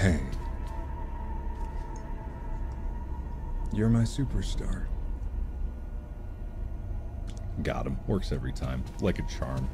Hey. You're my superstar. Got him. Works every time. Like a charm.